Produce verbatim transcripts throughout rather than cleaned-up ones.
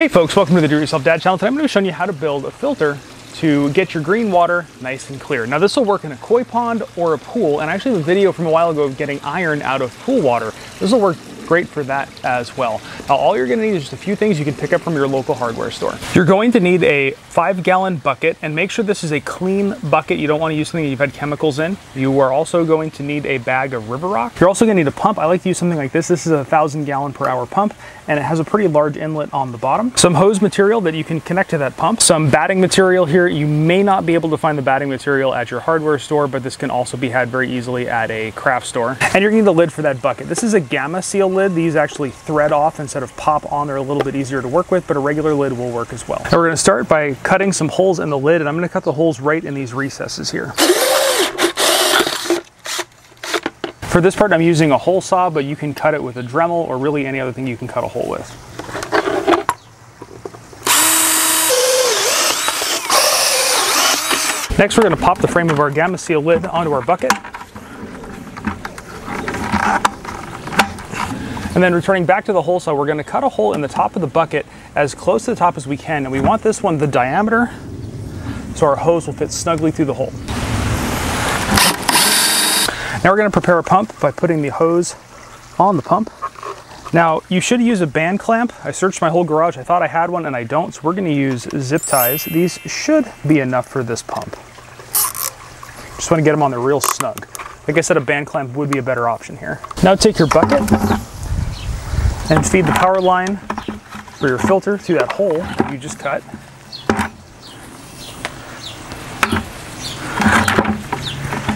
Hey folks, welcome to the Do It Yourself Dad channel. Today I'm going to be showing you how to build a filter to get your green water nice and clear. Now this will work in a koi pond or a pool, and I actually have a video from a while ago of getting iron out of pool water. This will work great for that as well. Now all you're going to need is just a few things you can pick up from your local hardware store. You're going to need a five gallon bucket, and make sure this is a clean bucket. You don't want to use something that you've had chemicals in. You are also going to need a bag of river rock. You're also going to need a pump. I like to use something like this. This is a thousand gallon per hour pump, and it has a pretty large inlet on the bottom. Some hose material that you can connect to that pump. Some batting material here. You may not be able to find the batting material at your hardware store, but this can also be had very easily at a craft store. And you're going to need a lid for that bucket. This is a Gamma Seal lid. These actually thread off instead of pop on. They're a little bit easier to work with, but a regular lid will work as well. Now we're going to start by cutting some holes in the lid, and I'm going to cut the holes right in these recesses here. For this part, I'm using a hole saw, but you can cut it with a Dremel or really any other thing you can cut a hole with. Next, we're going to pop the frame of our Gamma Seal lid onto our bucket. And then returning back to the hole saw, we're going to cut a hole in the top of the bucket as close to the top as we can. And we want this one the diameter so our hose will fit snugly through the hole. Now we're going to prepare a pump by putting the hose on the pump. Now you should use a band clamp. I searched my whole garage. I thought I had one and I don't. So we're going to use zip ties. These should be enough for this pump. Just want to get them on there real snug. Like I said, a band clamp would be a better option here. Now take your bucket and feed the power line for your filter through that hole that you just cut.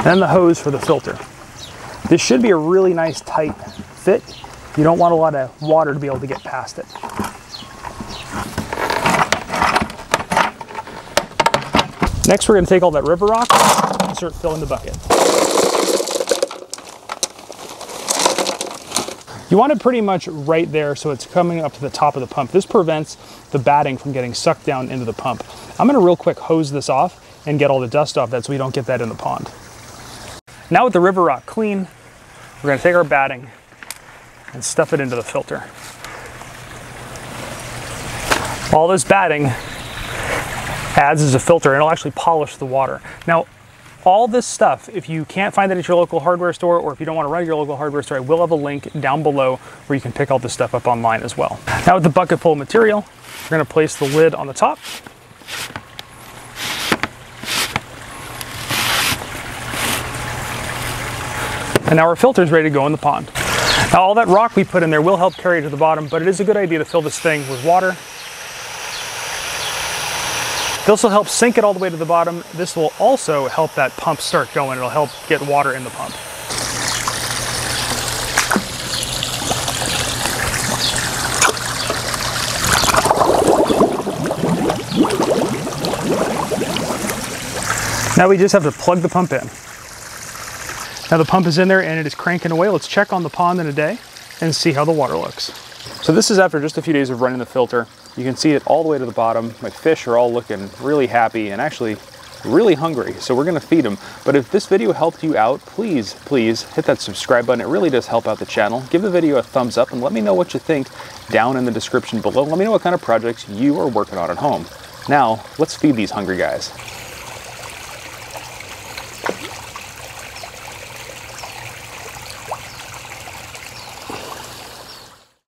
And the hose for the filter. This should be a really nice tight fit. You don't want a lot of water to be able to get past it. Next, we're going to take all that river rock and start filling the bucket. You want it pretty much right there so it's coming up to the top of the pump. This prevents the batting from getting sucked down into the pump. I'm gonna real quick hose this off and get all the dust off that so we don't get that in the pond. Now with the river rock clean, we're gonna take our batting and stuff it into the filter. All this batting adds as a filter, and it'll actually polish the water. Now, all this stuff, if you can't find it at your local hardware store, or if you don't want to run your local hardware store, I will have a link down below where you can pick all this stuff up online as well. Now with the bucket full of material, we're going to place the lid on the top. And now our filter is ready to go in the pond. Now all that rock we put in there will help carry it to the bottom, but it is a good idea to fill this thing with water. This will help sink it all the way to the bottom. This will also help that pump start going. It'll help get water in the pump. Now we just have to plug the pump in. Now the pump is in there and it is cranking away. Let's check on the pond in a day and see how the water looks. So this is after just a few days of running the filter. You can see it all the way to the bottom. My fish are all looking really happy and actually really hungry, so we're gonna feed them. But if this video helped you out, please, please hit that subscribe button. It really does help out the channel. Give the video a thumbs up and let me know what you think down in the description below. Let me know what kind of projects you are working on at home. Now, let's feed these hungry guys.